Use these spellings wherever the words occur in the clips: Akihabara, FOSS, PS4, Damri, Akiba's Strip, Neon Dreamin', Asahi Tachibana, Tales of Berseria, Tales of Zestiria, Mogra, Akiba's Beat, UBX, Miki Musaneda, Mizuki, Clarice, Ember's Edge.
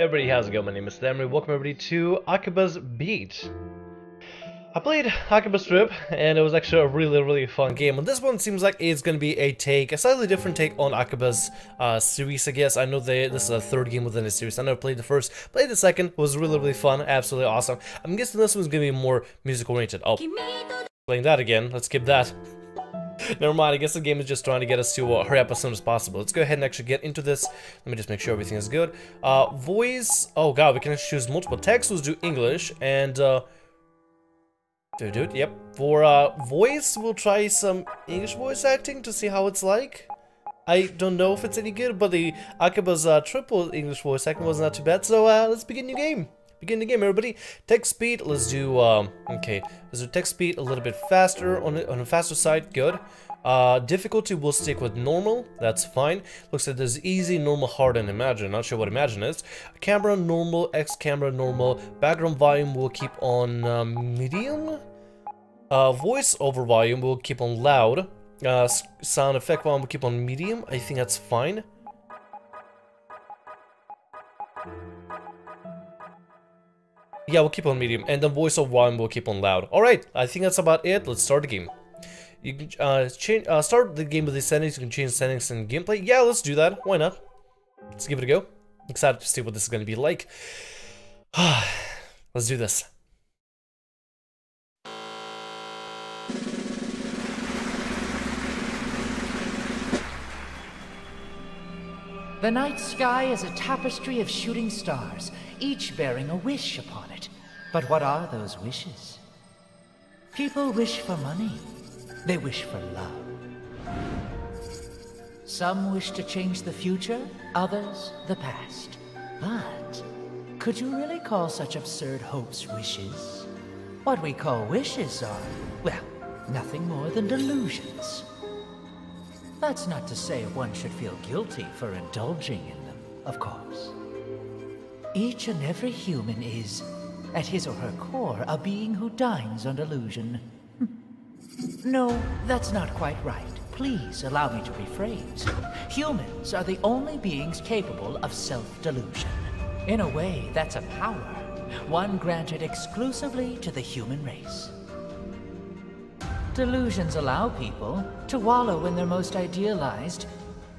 Everybody, how's it going? My name is Damri. Welcome everybody to Akiba's Beat. I played Akiba's Strip, and it was actually a really fun game. And this one seems like it's going to be a slightly different take on Akiba's series, I guess. I know this is the third game within the series. I know I played the first, played the second. It was really fun, absolutely awesome. I'm guessing this one's going to be more music-oriented. Oh, playing that again. Let's skip that. Never mind, I guess the game is just trying to get us to hurry up as soon as possible. Let's go ahead and actually get into this. Let me just make sure everything is good. Voice. Oh god, we can actually choose multiple texts. Let's do English and dude, yep. For voice, we'll try some English voice acting to see how it's like. I don't know if it's any good, but the Akiba's triple English voice acting was not too bad. So let's begin the game. Begin the game, everybody. Text speed. Let's do let's do text speed a little bit faster on a faster side. Good. Difficulty will stick with normal. That's fine. Looks like there's easy, normal, hard, and imagine. Not sure what imagine is. Camera normal. X camera normal. Background volume will keep on medium. Voice over volume will keep on loud. Sound effect volume will keep on medium. I think that's fine. Yeah, we'll keep on medium, and the voice of one will keep on loud. Alright, I think that's about it. Let's start the game. You can start the game with the settings. You can change settings and gameplay. Yeah, let's do that. Why not? Let's give it a go. Excited to see what this is going to be like. Let's do this. The night sky is a tapestry of shooting stars, each bearing a wish upon it. But what are those wishes? People wish for money. They wish for love. Some wish to change the future, others the past. But could you really call such absurd hopes wishes? What we call wishes are, well, nothing more than delusions. That's not to say one should feel guilty for indulging in them, of course. Each and every human is, at his or her core, a being who dines on delusion. No, that's not quite right. Please allow me to rephrase. Humans are the only beings capable of self-delusion. In a way, that's a power, one granted exclusively to the human race. Delusions allow people to wallow in their most idealized,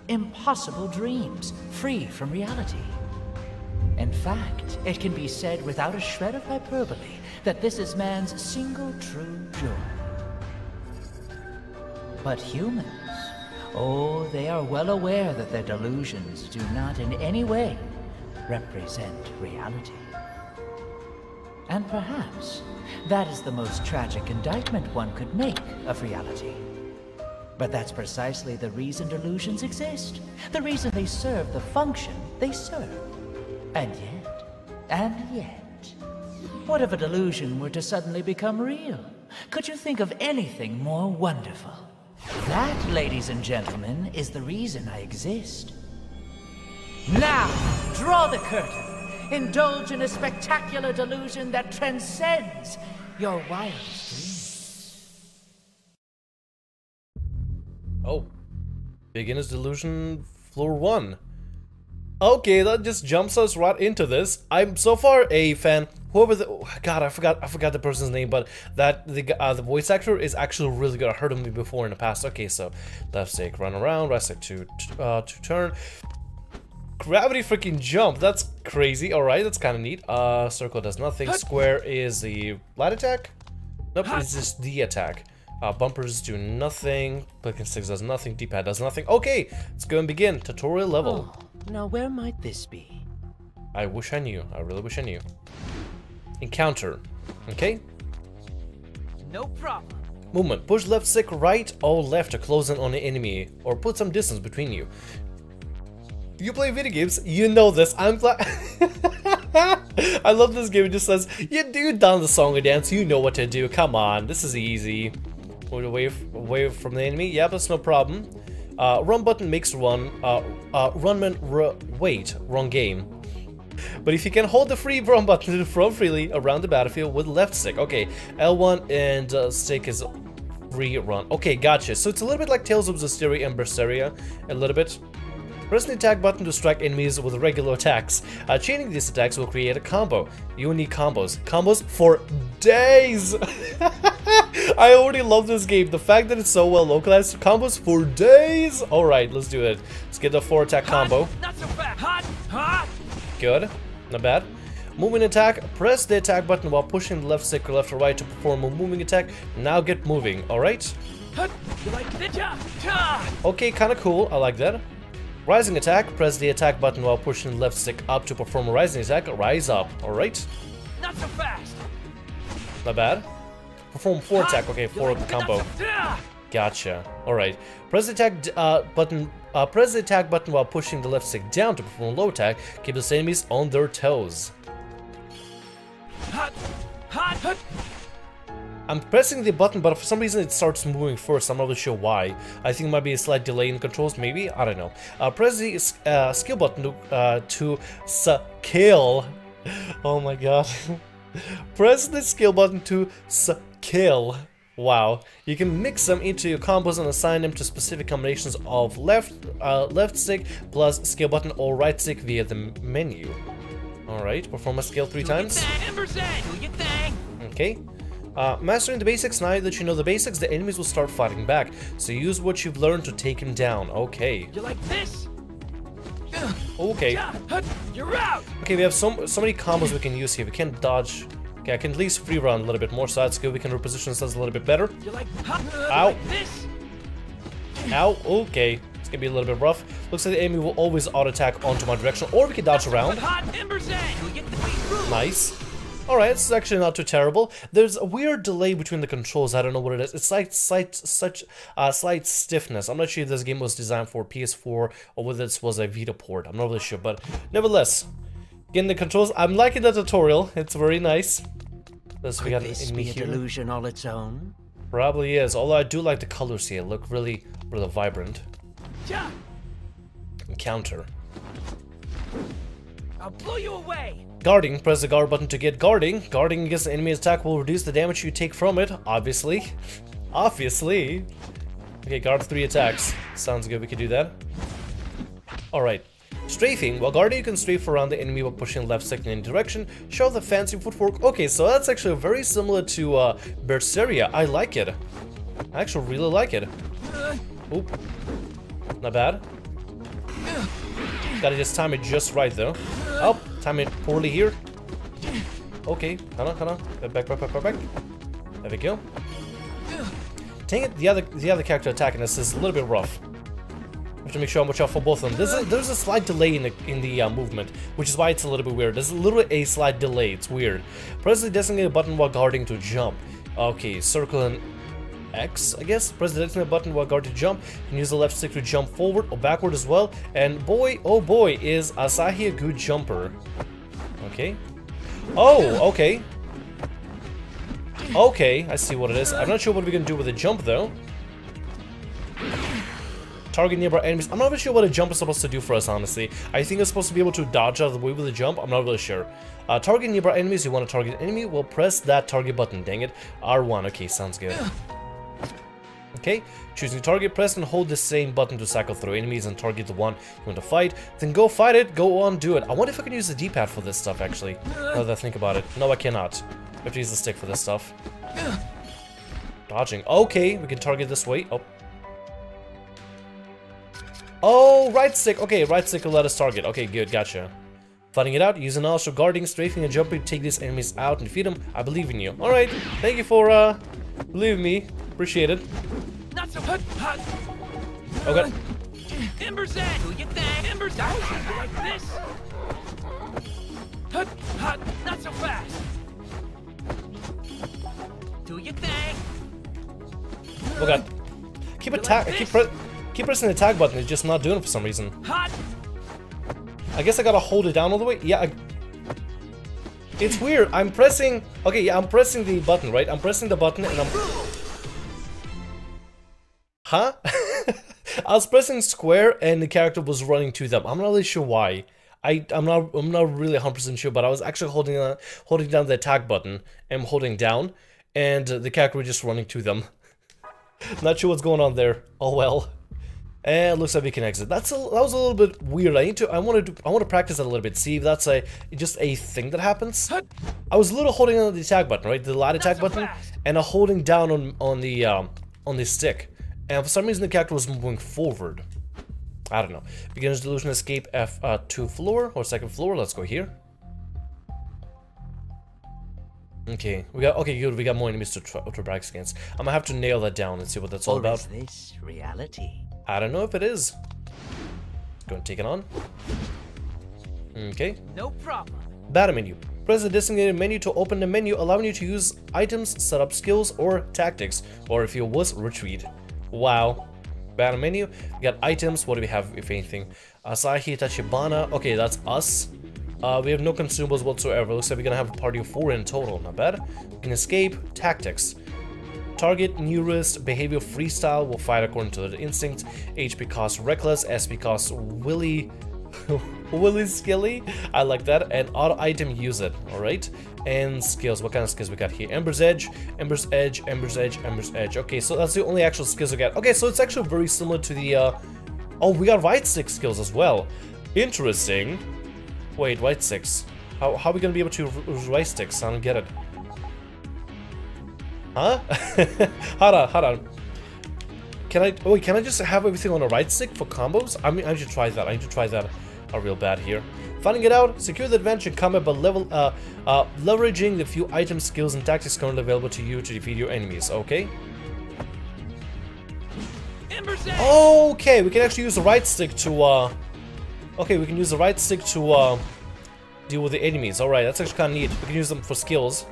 impossible dreams, free from reality. In fact, it can be said without a shred of hyperbole that this is man's single true joy. But humans, oh, they are well aware that their delusions do not in any way represent reality. And perhaps that is the most tragic indictment one could make of reality. But that's precisely the reason delusions exist, the reason they serve the function they serve. And yet, what if a delusion were to suddenly become real? Could you think of anything more wonderful? That, ladies and gentlemen, is the reason I exist. Now, draw the curtain. Indulge in a spectacular delusion that transcends your wildest dreams. Oh. Beginner's Delusion Floor 1. Okay, that just jumps us right into this. I'm so far a fan. Whoever the god, I forgot the person's name, but that the voice actor is actually really good. I heard him before in the past. Okay, so left stick run around, right stick to turn. Gravity freaking jump, that's crazy. Alright, that's kind of neat. Circle does nothing. Square is the light attack. Nope, it's just the attack. Bumpers do nothing. Clicking sticks does nothing. D-pad does nothing. Okay, let's go and begin. Tutorial level. Oh, now where might this be? I wish I knew. I really wish I knew. Encounter. Okay. No problem. Movement. Push left stick right or left to close in on the enemy or put some distance between you. You play video games, you know this. I'm glad. I love this game. It just says, yeah, dude, done the song and dance. You know what to do. Come on, this is easy. Away from the enemy. Yeah, that's no problem. Run button makes run. Wait, wrong game. But if you can hold the free run button to roam freely around the battlefield with left stick. Okay, L1 and stick is free run. Okay, gotcha. So it's a little bit like Tales of Zestiria and Berseria. A little bit. Press the attack button to strike enemies with regular attacks. Chaining these attacks will create a combo. You need combos. Combos for days! I already love this game. The fact that it's so well localized. Combos for days! Alright, let's do it. Let's get the 4-attack combo. Not so bad. Good. Not bad. Moving attack. Press the attack button while pushing the left stick or left or right to perform a moving attack. Now get moving. Alright? Okay, kinda cool. I like that. Rising attack. Press the attack button while pushing the left stick up to perform a rising attack. Rise up. Alright? Not so fast. Not bad. Perform 4 attack. Okay, 4 up combo. Gotcha. Alright. Press the attack button. Press the attack button while pushing the left stick down to perform low attack. Keep the enemies on their toes. I'm pressing the button, but for some reason it starts moving first. I'm not really sure why. I think it might be a slight delay in controls, maybe? I don't know. Press the skill button to scale. Oh my god. Press the skill button to scale. Wow. You can mix them into your combos and assign them to specific combinations of left stick plus skill button or right stick via the menu. Alright, perform a scale 3 times. Okay. Mastering the basics. Now that you know the basics, the enemies will start fighting back. So use what you've learned to take him down. Okay. You like this? Okay. You're out. Okay, we have so many combos we can use here. We can dodge. Okay, I can at least free run a little bit more side skill. We can reposition ourselves a little bit better. You like, ow. You like this? Ow. Okay. It's gonna be a little bit rough. Looks like the enemy will always auto attack onto my direction, or we can dodge around. Nice. Alright, it's actually not too terrible. There's a weird delay between the controls, I don't know what it is. It's like slight stiffness. I'm not sure if this game was designed for PS4 or whether this was a Vita port. I'm not really sure, but nevertheless, getting the controls. I'm liking the tutorial, it's very nice. This, we got an enemy here. Illusion all its own? Probably is, although I do like the colors here. Look really, really vibrant. Encounter. I'll blow you away! Guarding. Press the guard button to get guarding. Guarding against the enemy attack will reduce the damage you take from it. Obviously. Obviously. Okay, guard 3 attacks. Sounds good, we can do that. Alright. Strafing. While guarding, you can strafe around the enemy by pushing left stick in any direction. Show the fancy footwork. Okay, so that's actually very similar to Berseria. I like it. I actually really like it. Oop. Not bad. Gotta just time it just right though. Oh, time it poorly here. Okay, hold on. Back. There we go. Dang it, the other character attacking us is a little bit rough. I have to make sure I watch out for both of them. There's a slight delay in the movement, which is why it's a little bit weird. There's literally a slight delay. It's weird. Press the designated button while guarding to jump. Okay, circle and X, I guess. Press the designated button while guard to jump. You can use the left stick to jump forward or backward as well. And boy, oh boy, is Asahi a good jumper. Okay. Oh, okay. Okay, I see what it is. I'm not sure what we can do with the jump though. Target nearby enemies. I'm not really sure what a jump is supposed to do for us, honestly. I think it's supposed to be able to dodge out of the way with a jump. I'm not really sure. Target nearby enemies. You want to target enemy? Well, press that target button. Dang it. R1. Okay, sounds good. Okay. Choosing target. Press and hold the same button to cycle through enemies and target the one you want to fight. Then go fight it. Go on, do it. I wonder if I can use the D-pad for this stuff, actually. Now that I think about it. No, I cannot. I have to use the stick for this stuff. Dodging. Okay, we can target this way. Oh. Oh, right stick. Okay, right stick will let us target. Okay, good. Gotcha. Fighting it out. Use an knowledge of guarding, strafing, and jumping to take these enemies out and defeat them. I believe in you. All right. Thank you for believing me. Appreciate it. Not so hot. Oh god. Ember's Edge. We get that. Ember's Edge. Like this. Hot. Not so fast. Do you think? Oh god. Keep attack. Like Keep pressing the attack button, it's just not doing it for some reason. I guess I gotta hold it down all the way? Yeah, it's weird, I'm pressing... Okay, yeah, I'm pressing the button, right? I'm pressing the button and I'm... Huh? I was pressing square and the character was running to them. I'm not really sure why. I'm not really 100% sure, but I was actually holding down the attack button. I'm holding down, and the character was just running to them. Not sure what's going on there. Oh well. And it looks like we can exit. That was a little bit weird. I want to practice that a little bit. See if that's just a thing that happens. I was literally holding on to the attack button, right? The light attack button, and I'm holding down on the stick. And for some reason the character was moving forward. I don't know. Beginner's Delusion, escape F2 floor or second floor. Let's go here. Okay, good. We got more enemies to brag against. I'm gonna have to nail that down and see what that's all about. Is this reality? I don't know if it is. Gonna take it on. Okay. No problem. Battle menu. Press the designated menu to open the menu, allowing you to use items, set up skills, or tactics, or if you was retreat. Wow. Battle menu. We got items. What do we have, if anything? Asahi Tachibana. Okay, that's us. We have no consumables whatsoever. Looks like we're gonna have a party of 4 in total. Not bad. We can escape. Tactics. Target, nearest, behavior, freestyle. Will fight according to the instinct. HP costs reckless. SP costs willy... willy skilly. I like that. And auto item, use it. Alright. And skills. What kind of skills we got here? Ember's Edge. Ember's Edge. Ember's Edge. Ember's Edge. Okay, so that's the only actual skills we got. Okay, so it's actually very similar to the... Oh, we got right stick skills as well. Interesting. Wait, right sticks. How are we gonna be able to use right sticks? I don't get it. Huh? hold on. Can I just have everything on a right stick for combos? I mean, I should try that. I need to try that real bad here. Finding it out, secure the advantage in combat by leveraging the few items, skills, and tactics currently available to you to defeat your enemies, okay? Okay, we can actually use the right stick to Okay, we can use the right stick to deal with the enemies. Alright, that's actually kind of neat. We can use them for skills.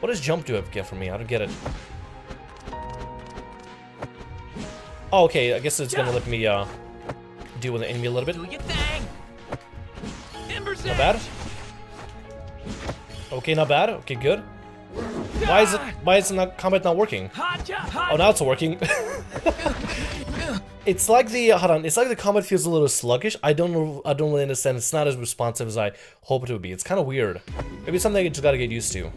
What does jump do get for me? I don't get it. Oh, okay, I guess it's gonna let me deal with the enemy a little bit. Not bad. Okay, not bad. Okay, good. Why is combat not working? Oh, now it's working. It's like the It's like the combat feels a little sluggish. I don't really understand. It's not as responsive as I hoped it would be. It's kind of weird. Maybe it's something I just gotta get used to.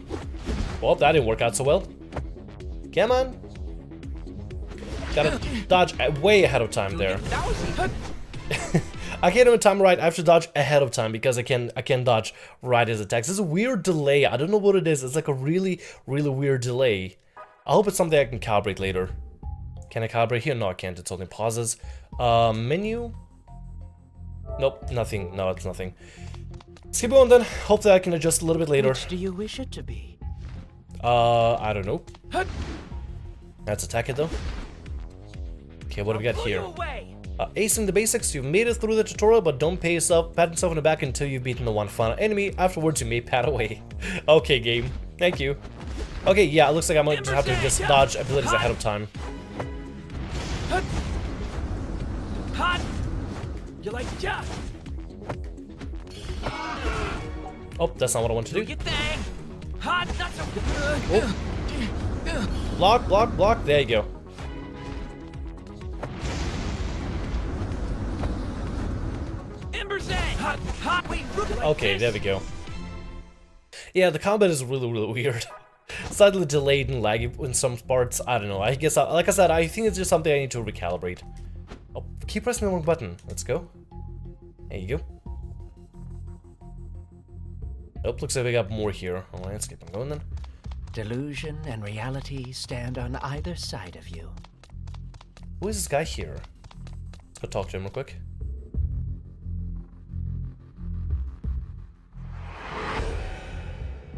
Well, that didn't work out so well. Come on. Gotta dodge way ahead of time there. I can't even time right. I have to dodge ahead of time because I can dodge right as attacks. It's a weird delay. I don't know what it is. It's like a really, really weird delay. I hope it's something I can calibrate later. Can I calibrate here? No, I can't. It's only pauses. Menu? Nope, nothing. No, it's nothing. Skip on then. Hope that I can adjust a little bit later. Which do you wish it to be? I don't know. Let's attack it though. Okay, what do we got here? Acing the basics. You've made it through the tutorial, but don't pay yourself. Pat yourself on the back until you've beaten the one final enemy. Afterwards, you may pat away. Okay, game. Thank you. Okay, yeah, it looks like I'm going to have to just dodge abilities ahead of time. You like jump? Oh, that's not what I want to do. Oh. Block, block, block. There you go. Okay, there we go. Yeah, the combat is really, really weird. Slightly delayed and laggy in some parts. I don't know. I guess, like I said, I think it's just something I need to recalibrate. Oh, keep pressing the wrong button. Let's go. There you go. Nope, looks like we got more here. Alright, let's keep on going then. Delusion and reality stand on either side of you. Who is this guy here? Let's go talk to him real quick.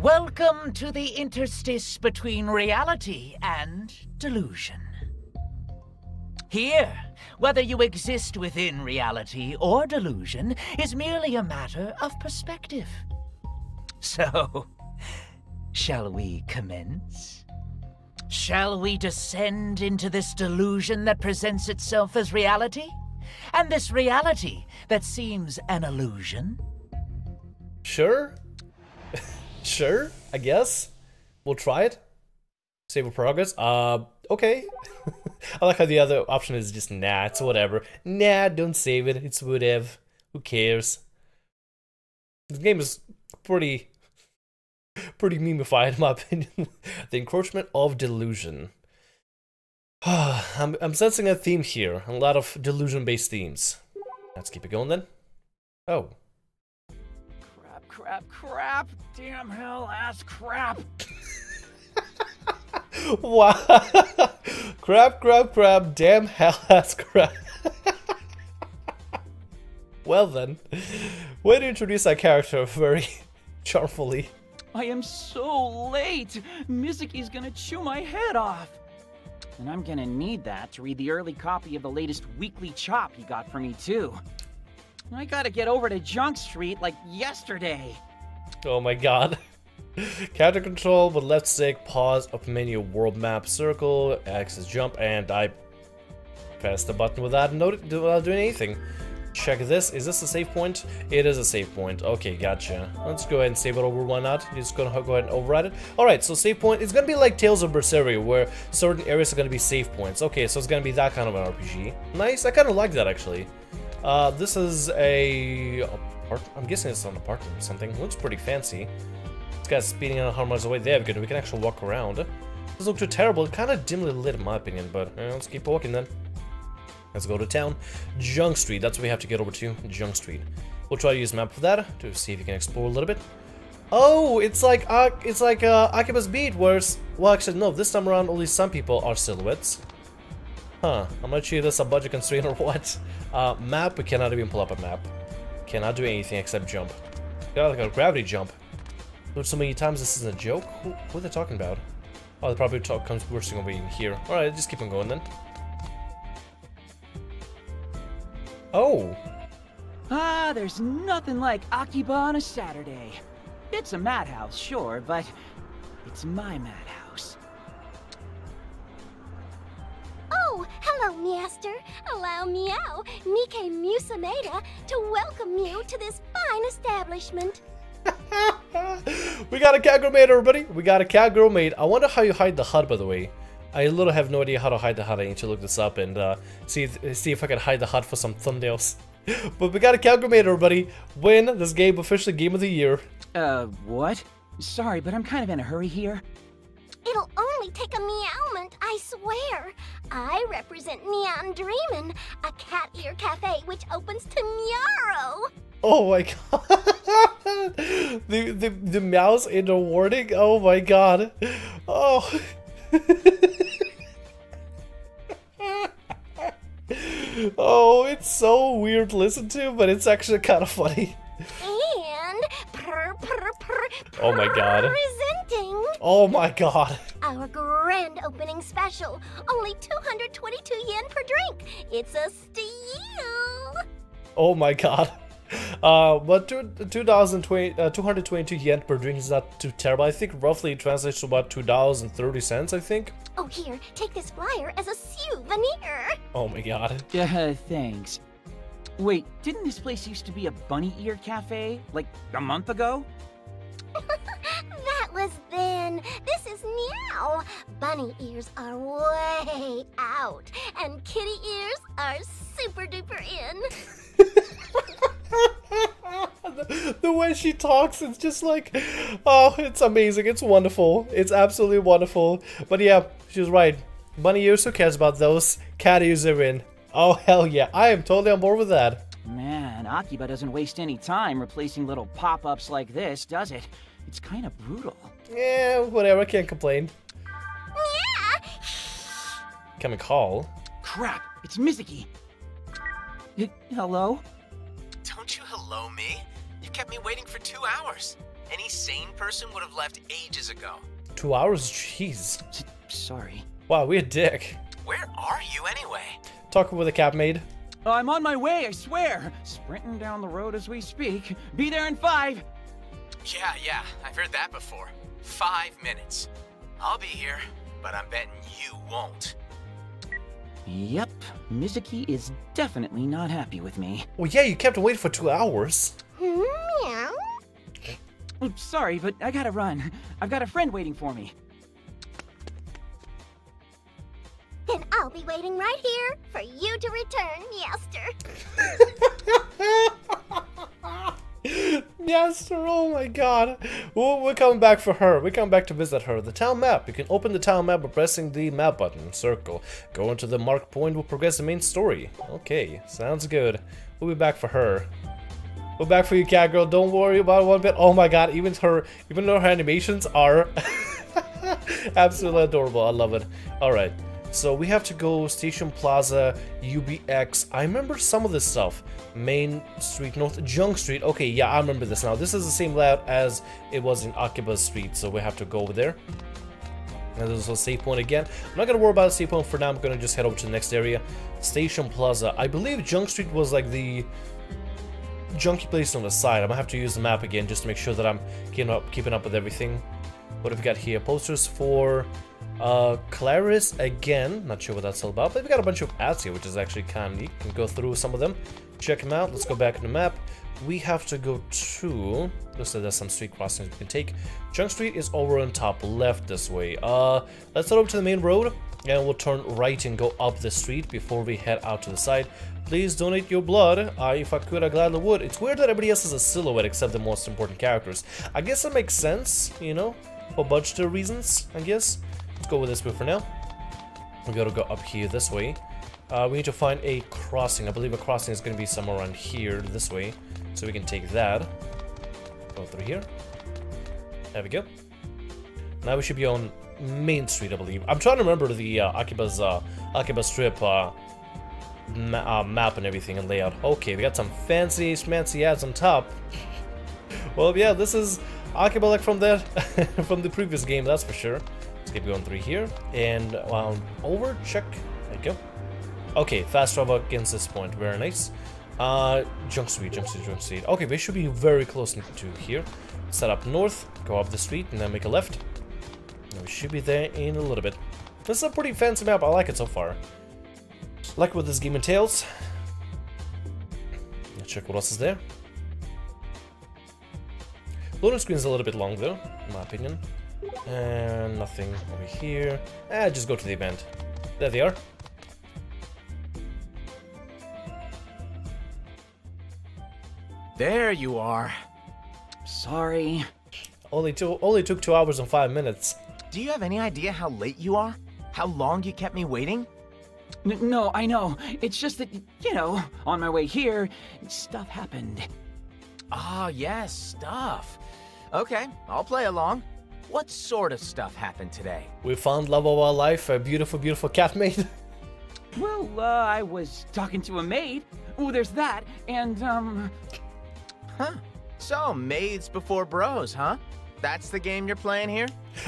Welcome to the interstice between reality and delusion. Here, whether you exist within reality or delusion is merely a matter of perspective. So, shall we commence? Shall we descend into this delusion that presents itself as reality? And this reality that seems an illusion? Sure. Sure, I guess. We'll try it. Save progress. Okay. I like how the other option is just nah, it's whatever. Nah, don't save it. It's whatever. Who cares? This game is pretty memeified in my opinion. The encroachment of delusion. I'm sensing a theme here, a lot of delusion-based themes. Let's keep it going then. Oh. Crap, crap, crap! Damn hell ass crap! Wow! Crap, crap, crap, damn hell ass crap! Well then, way to introduce our character very charmfully. I am so late! Mizuki's gonna chew my head off! And I'm gonna need that to read the early copy of the latest weekly chop he got for me too. I gotta get over to Junk Street like yesterday! Oh my god. Character control with left stick, pause, up menu, world map, circle, axis jump, and I pressed the button without doing anything. Check this. Is this a save point? It is a save point. Okay, gotcha. Let's go ahead and save it over. Why not? It's gonna go ahead and override it. Alright, so save point. It's gonna be like Tales of Berseria, where certain areas are gonna be save points. Okay, so it's gonna be that kind of an RPG. Nice. I kind of like that, actually. This is a apartment. I'm guessing it's an apartment or something. It looks pretty fancy. This guy's speeding on 100 miles away. There we go. We can actually walk around. Doesn't look too terrible. Kind of dimly lit, in my opinion, but let's keep walking then. Let's go to town. Junk Street, that's what we have to get over to, Junk Street. We'll try to use map for that, to see if we can explore a little bit. Oh, it's like Akiba's Beat, where it's, well actually no, this time around only some people are silhouettes. Huh, I'm not sure if that's a budget constraint or what. Map, we cannot even pull up a map. Cannot do anything except jump. Got like a gravity jump. Look, so many times this isn't a joke. What are they talking about? Oh, they probably comes bursting over in here. Alright, just keep on going then. Oh! Ah, there's nothing like Akiba on a Saturday. It's a madhouse, sure, but it's my madhouse. Oh, hello, Master. Allow meow, Miki Musaneda, to welcome you to this fine establishment. We got a cowgirl maid, everybody! We got a cowgirl maid. I wonder how you hide the HUD, by the way. I literally have no idea how to hide the HUD. I need to look this up and see if I can hide the HUD for some thumbnails. But we got a cowgirl maid, everybody. Win this game, officially Game of the Year. What? Sorry, but I'm kind of in a hurry here. It'll only take a meowment, I swear. I represent Neon Dreamin', a cat ear cafe which opens tomorrow. Oh my god. The meows in the warning? Oh my god. Oh. Oh, it's so weird to listen to, but it's actually kind of funny. And oh my god. Presenting. Oh my god. Our grand opening special, only 222 yen per drink. It's a steal. Oh my god. But 222 yen per drink is not too terrible. I think roughly it translates to about $2.30, I think. Oh, here, take this flyer as a souvenir. Oh my god. Thanks. Wait, didn't this place used to be a bunny ear cafe, like, a month ago? That was then. This is now. Bunny ears are way out, and kitty ears are super duper in. The way she talks, it's just like, oh, it's amazing, it's wonderful, it's absolutely wonderful. But yeah, she's right. Bunny ears, who cares about those? Cat ears are in. Oh hell yeah, I am totally on board with that. Man, Akiba doesn't waste any time replacing little pop-ups like this, does it? It's kind of brutal. Yeah, whatever, I can't complain. Yeah. Come and call. Crap, it's Mizuki. Hello? Don't you hello me? You kept me waiting for 2 hours. Any sane person would have left ages ago. 2 hours? Jeez. Sorry. Wow, we're a dick. Where are you anyway? Talking with a cab maid. I'm on my way, I swear. Sprinting down the road as we speak. Be there in 5. Yeah, I've heard that before. 5 minutes. I'll be here, but I'm betting you won't. Yep, Mizuki is definitely not happy with me. Well, yeah, you kept waiting for 2 hours. Meow. Sorry, but I gotta run. I've got a friend waiting for me. Then I'll be waiting right here for you to return, Yester. Yes, oh my god. We're coming back for her. We're coming back to visit her. The town map. You can open the town map by pressing the map button. Circle. Go into the mark point. We'll progress the main story. Okay, sounds good. We'll be back for her. We're back for you, cat girl. Don't worry about it one bit. Oh my god, even though her animations are absolutely adorable. I love it. Alright. So we have to go Station Plaza, UBX. I remember some of this stuff. Main Street, North Junk Street. Okay, yeah, I remember this now. This is the same layout as it was in Akiba's Street, so we have to go over there. And there's a save point again. I'm not gonna worry about a save point for now. I'm gonna just head over to the next area. Station Plaza. I believe Junk Street was like the junky place on the side. I'm gonna have to use the map again just to make sure that I'm keeping up with everything. What have we got here? Posters for Clarice again. Not sure what that's all about, but we got a bunch of ads here, which is actually kind of neat. Can go through some of them, check them out. Let's go back to the map. We have to go to, looks like there's some street crossings we can take. Junk Street is over on top left this way. Let's head over to the main road and we'll turn right and go up the street before we head out to the side. Please donate your blood. If I could, I gladly would. It's weird that everybody else is a silhouette except the most important characters. I guess that makes sense, you know, for budgetary reasons, I guess. Let's go with this move for now. We gotta go up here this way. We need to find a crossing. I believe a crossing is gonna be somewhere around here this way. So we can take that. Go through here. There we go. Now we should be on Main Street, I believe. I'm trying to remember the Akiba's Strip map and everything and layout. Okay, we got some fancy schmancy ads on top. Well, yeah, this is Akiba like from that from the previous game, that's for sure. Let's keep going through here and over, check, there you go. Okay, fast travel against this point, very nice. Junk Street. Okay, we should be very close to here. Set up north, go up the street, and then make a left. And we should be there in a little bit. This is a pretty fancy map, I like it so far. Like what this game entails. Let's check what else is there. Loading screen's a little bit long though, in my opinion. And nothing over here. Just go to the event. There they are. There you are. Sorry. Only took 2 hours and 5 minutes. Do you have any idea how late you are? How long you kept me waiting? No, I know. It's just that, you know, on my way here, stuff happened. Ah, yes, stuff. Okay, I'll play along. What sort of stuff happened today? We found love of our life, a beautiful, beautiful cat maid. Well, I was talking to a maid. Ooh, there's that, and Huh. So, maids before bros, huh? That's the game you're playing here?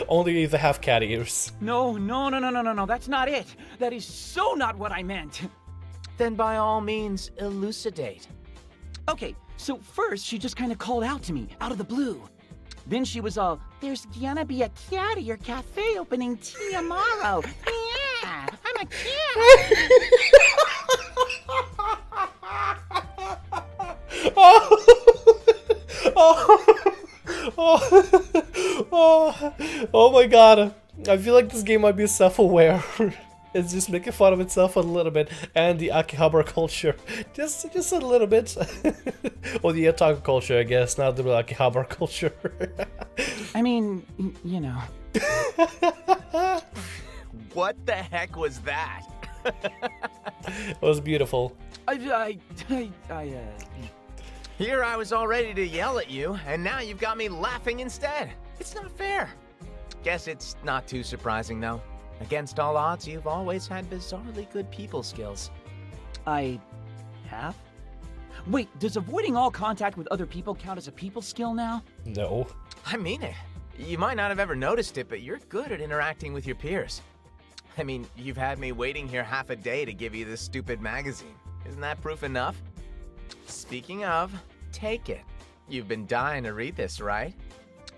Only the half cat ears. No, that's not it. That is so not what I meant. Then by all means, elucidate. Okay, so first she just kind of called out to me, out of the blue. Then she was all, there's gonna be a cat at your cafe opening tomorrow. Yeah, I'm a cat. Oh my god. I feel like this game might be self-aware. It's just making fun of itself a little bit, and the Akihabara culture, just a little bit, or the otaku culture, I guess, not the Akihabara culture. I mean, you know. What the heck was that? It was beautiful. Here I was all ready to yell at you, and now you've got me laughing instead. It's not fair. Guess it's not too surprising though. Against all odds, you've always had bizarrely good people skills. I have? Wait, does avoiding all contact with other people count as a people skill now? No. I mean it. You might not have ever noticed it, but you're good at interacting with your peers. I mean, you've had me waiting here half a day to give you this stupid magazine. Isn't that proof enough? Speaking of, take it. You've been dying to read this, right?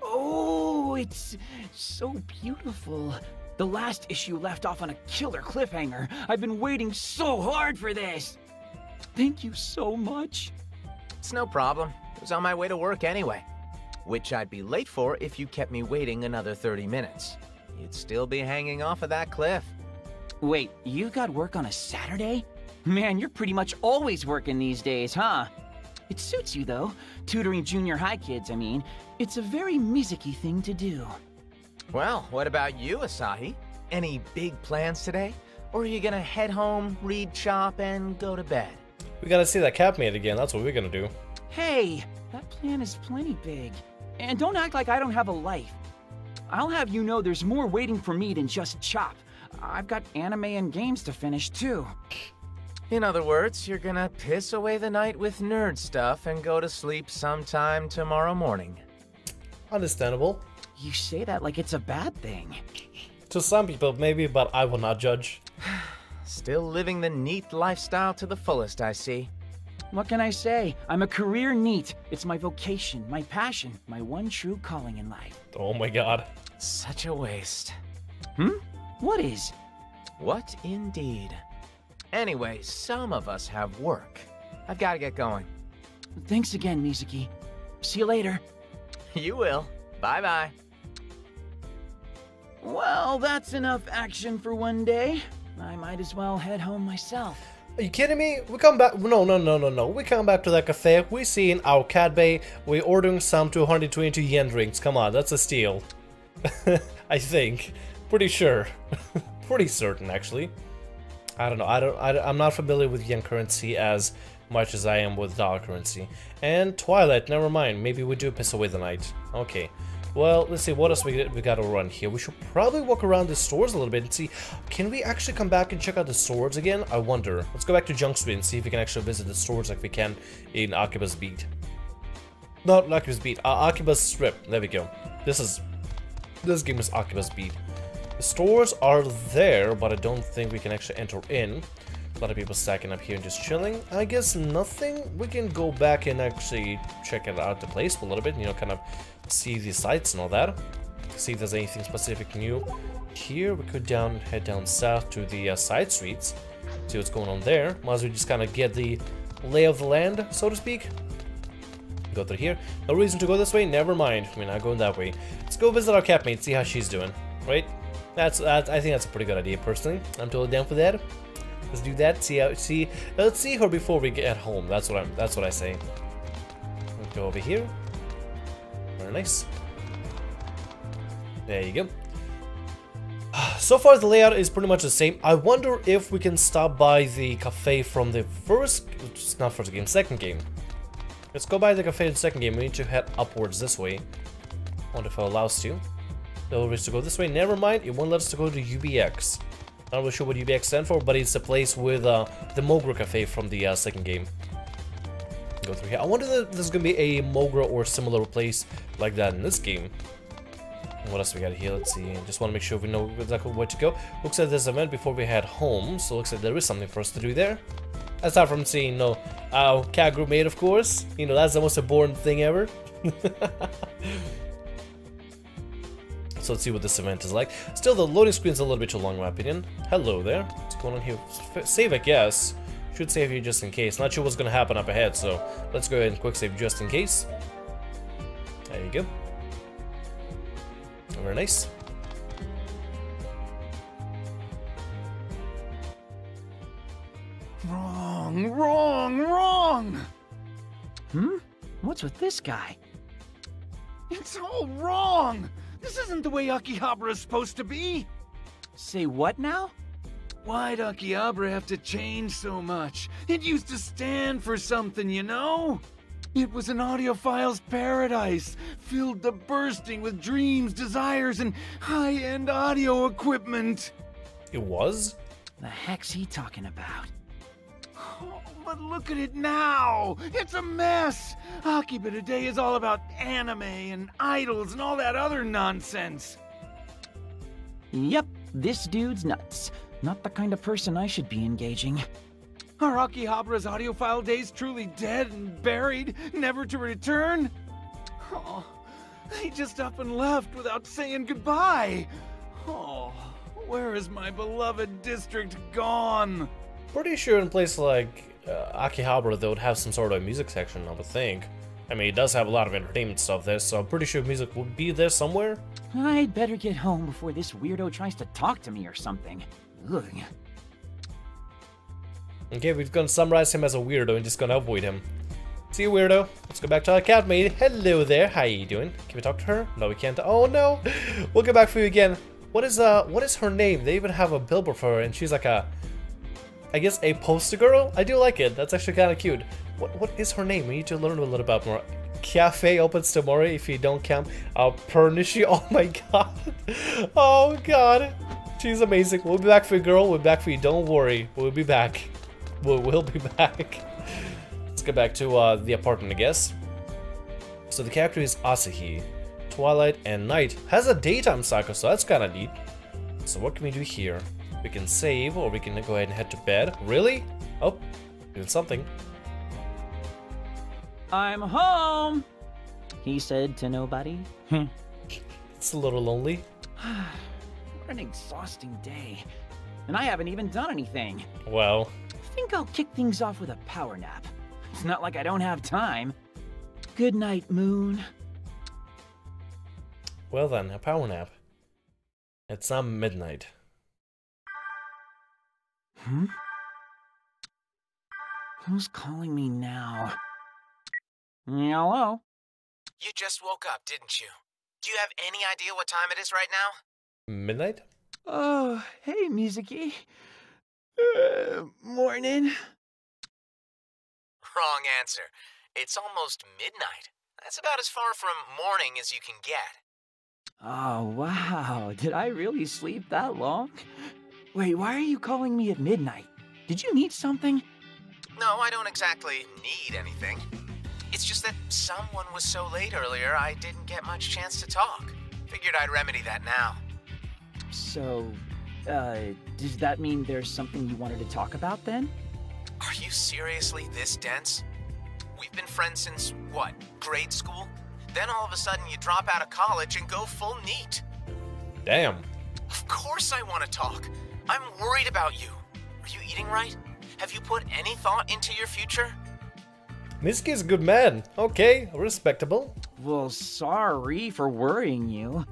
Oh, it's so beautiful. The last issue left off on a killer cliffhanger. I've been waiting so hard for this. Thank you so much. It's no problem. It was on my way to work anyway. Which I'd be late for if you kept me waiting another 30 minutes. You'd still be hanging off of that cliff. Wait, you got work on a Saturday? Man, you're pretty much always working these days, huh? It suits you, though. Tutoring junior high kids, I mean. It's a very Mizuki thing to do. Well, what about you, Asahi? Any big plans today? Or are you gonna head home, read, shop, and go to bed? We gotta see that cap mate again. That's what we're gonna do. Hey, that plan is plenty big. And don't act like I don't have a life. I'll have you know there's more waiting for me than just chop. I've got anime and games to finish, too. In other words, you're gonna piss away the night with nerd stuff and go to sleep sometime tomorrow morning. Understandable. You say that like it's a bad thing. To some people, maybe, but I will not judge. Still living the neat lifestyle to the fullest, I see. What can I say? I'm a career neat. It's my vocation, my passion, my one true calling in life. Oh my god. Such a waste. Hmm? What is? What indeed. Anyway, some of us have work. I've got to get going. Thanks again, Mizuki. See you later. You will. Bye-bye. Well, that's enough action for one day. I might as well head home myself. Are you kidding me? We come back... No. We come back to that cafe. We see in our cat bay. We're ordering some 220 yen drinks. Come on, that's a steal. I think. Pretty sure. Pretty certain, actually. I don't know. I'm not familiar with yen currency as much as I am with dollar currency. And Twilight, never mind. Maybe we do piss away the night. Okay. Well, let's see. What else we gotta run here? We should probably walk around the stores a little bit and see. Can we actually come back and check out the stores again? I wonder. Let's go back to Junk Street and see if we can actually visit the stores like we can in Akiba's Beat. Not Akiba's Beat. Akiba's Strip. There we go. This game is Akiba's Beat. The stores are there, but I don't think we can actually enter in. A lot of people stacking up here and just chilling. I guess nothing. We can go back and actually check it out the place a little bit, you know, kind of see the sights and all that. See if there's anything specific new. Here we could head down south to the side streets. See what's going on there. Might as well just kind of get the lay of the land, so to speak. Go through here. No reason to go this way. Never mind. We're not going that way. Let's go visit our catmate. See how she's doing. Right? I think that's a pretty good idea, personally. I'm totally down for that. Let's do that. Let's see her before we get home. That's what I say. Let's go over here. Very nice. There you go. So far, the layout is pretty much the same. I wonder if we can stop by the cafe from the second game. Let's go by the cafe in the second game. We need to head upwards this way. I wonder if it allows to. They'll reach to go this way. Never mind, it won't let us to go to UBX. Not really sure what UBX stands for, but it's the place with the Mogra Cafe from the second game. Go through here. I wonder if there's gonna be a Mogra or similar place like that in this game. And what else we got here? Let's see. Just want to make sure we know exactly where to go. Looks like there's an event before we head home, so looks like there is something for us to do there. Aside from seeing, no, our cat group mate, of course. You know, that's the most important thing ever. So let's see what this event is like. Still, the loading screen's a little bit too long, in my opinion. Hello there. What's going on here? Save, I guess. Should save here just in case. Not sure what's going to happen up ahead, so let's go ahead and quick save just in case. There you go. Very nice. Wrong! Hmm? What's with this guy? It's all wrong! This isn't the way Akihabara's supposed to be! Say what now? Why'd Akihabara have to change so much? It used to stand for something, you know? It was an audiophile's paradise, filled to bursting with dreams, desires, and high-end audio equipment. It was? The heck's he talking about? Oh, but look at it now! It's a mess! Akiba today is all about anime and idols and all that other nonsense! Yep, this dude's nuts. Not the kind of person I should be engaging. Are Akihabara's audiophile days truly dead and buried, never to return? Oh, they just up and left without saying goodbye! Oh, where is my beloved district gone? Pretty sure in a place like Akihabara, they would have some sort of music section, I would think. I mean, it does have a lot of entertainment stuff there, so I'm pretty sure music would be there somewhere. I'd better get home before this weirdo tries to talk to me or something. Ugh. Okay, we're gonna summarize him as a weirdo and just gonna avoid him. See you, weirdo. Let's go back to our academy. Hello there. How you doing? Can we talk to her? No, we can't. Oh no. We'll get back for you again. What is her name? They even have a billboard for her, and she's like a, I guess, a poster girl. I do like it. That's actually kind of cute. What is her name? We need to learn a little bit more. Cafe opens tomorrow. If you don't come, I'll punish you. Oh my god. Oh god. She's amazing. We'll be back for you, girl. We'll be back for you. Don't worry. We'll be back. We'll be back. Let's get back to the apartment, I guess. So the character is Asahi. Twilight and night. Has a daytime cycle, so that's kind of neat. So what can we do here? We can save, or we can go ahead and head to bed. Really? Oh, doing something. I'm home, he said to nobody. It's a little lonely. What an exhausting day. And I haven't even done anything. Well. I think I'll kick things off with a power nap. It's not like I don't have time. Good night, moon. Well then, a power nap. It's not midnight. Hmm? Who's calling me now? Hello? You just woke up, didn't you? Do you have any idea what time it is right now? Midnight? Oh, hey, Mizuki. Morning. Wrong answer. It's almost midnight. That's about as far from morning as you can get. Oh, wow. Did I really sleep that long? Wait, why are you calling me at midnight? Did you need something? No, I don't exactly need anything. It's just that someone was so late earlier, I didn't get much chance to talk. Figured I'd remedy that now. So, does that mean there's something you wanted to talk about then? Are you seriously this dense? We've been friends since, what, grade school? Then all of a sudden you drop out of college and go full neat. Damn. Of course I want to talk. I'm worried about you. Are you eating right? Have you put any thought into your future? Mizuki's a good man. Okay, respectable. Well, sorry for worrying you.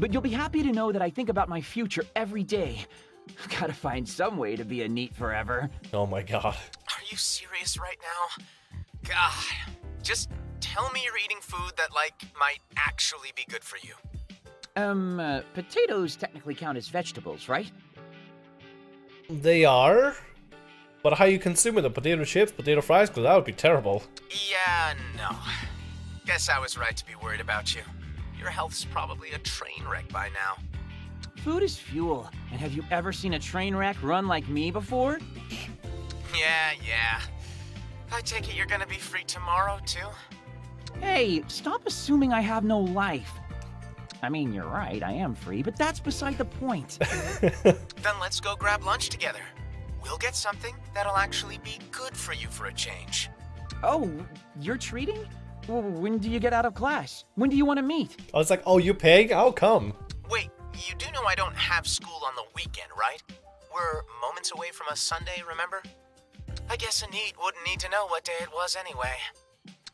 But you'll be happy to know that I think about my future every day. Gotta find some way to be a neat forever. Oh my god. Are you serious right now? God, just... tell me you're eating food that, like, might actually be good for you. Potatoes technically count as vegetables, right? They are? But how you consume them? Potato chips, potato fries? Because that would be terrible. Yeah, no. Guess I was right to be worried about you. Your health's probably a train wreck by now. Food is fuel. And have you ever seen a train wreck run like me before? Yeah. I take it you're gonna be free tomorrow, too? Hey, stop assuming I have no life. I mean, you're right, I am free, but that's beside the point. Then let's go grab lunch together. We'll get something that'll actually be good for you for a change. Oh, you're treating? When do you get out of class? When do you want to meet? I was like, oh, you paying? I'll come. Wait, you do know I don't have school on the weekend, right? We're moments away from a Sunday, remember? I guess a neat wouldn't need to know what day it was anyway.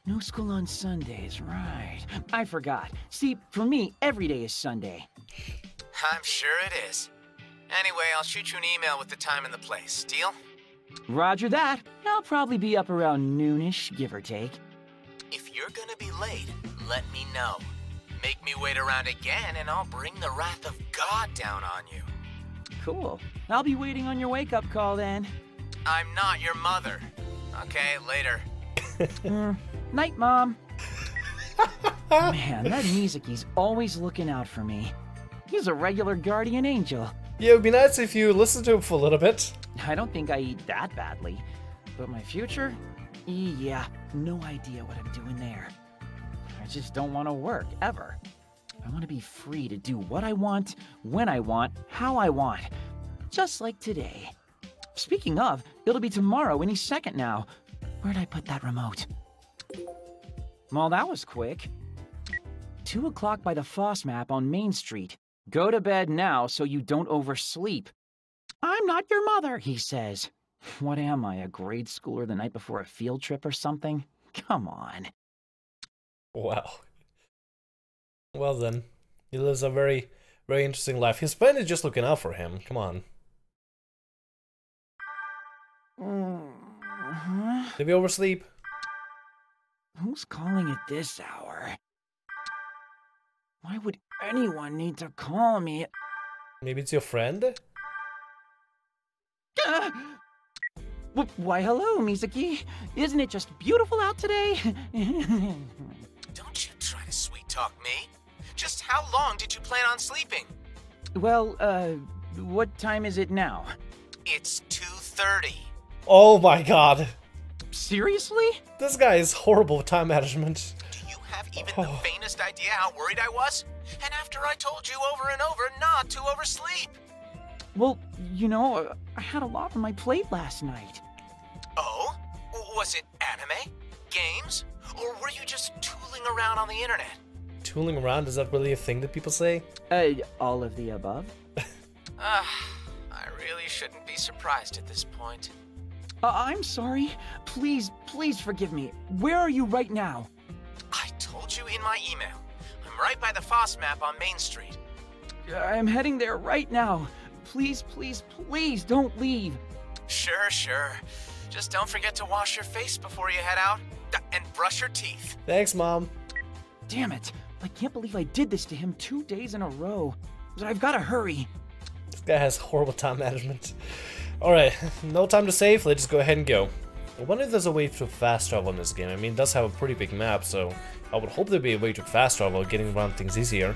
No school on Sundays, right. I forgot. See, for me, every day is Sunday. I'm sure it is. Anyway, I'll shoot you an email with the time and the place. Deal? Roger that. I'll probably be up around noonish, give or take. If you're gonna be late, let me know. Make me wait around again, and I'll bring the wrath of God down on you. Cool. I'll be waiting on your wake-up call, then. I'm not your mother. Okay, later. Night, Mom. Man, that Mizuki's always looking out for me. He's a regular guardian angel. Yeah, it would be nice if you listened to him for a little bit. I don't think I eat that badly. But my future? Yeah, no idea what I'm doing there. I just don't want to work, ever. I want to be free to do what I want, when I want, how I want. Just like today. Speaking of, it'll be tomorrow any second now. Where'd I put that remote? Well, that was quick. 2 o'clock by the FOSS map on Main Street. Go to bed now so you don't oversleep. I'm not your mother, he says. What am I, a grade schooler the night before a field trip or something? Come on. Wow. Well then, he lives a very, very interesting life. His friend is just looking out for him. Come on. Did we oversleep? Who's calling at this hour? Why would anyone need to call me? Maybe it's your friend? Why, hello, Mizuki. Isn't it just beautiful out today? Don't you try to sweet-talk me. Just how long did you plan on sleeping? Well, what time is it now? It's 2:30. Oh my god. Seriously? This guy is horrible with time management. Do you have even the faintest idea how worried I was? And after I told you over and over not to oversleep. Well, you know, I had a lot on my plate last night. Oh? Was it anime? Games? Or were you just tooling around on the internet? Tooling around? Is that really a thing that people say? All of the above. I really shouldn't be surprised at this point. I'm sorry. Please forgive me. Where are you right now? I told you in my email. I'm right by the FOSS map on Main Street. I'm heading there right now. Please don't leave. Sure. Just don't forget to wash your face before you head out and brush your teeth. Thanks, Mom. Damn it. I can't believe I did this to him 2 days in a row. But I've got to hurry. This guy has horrible time management. Alright, no time to save. Let's just go ahead and go. I wonder if there's a way to fast travel in this game. I mean, it does have a pretty big map, so I would hope there'd be a way to fast travel, getting around things easier.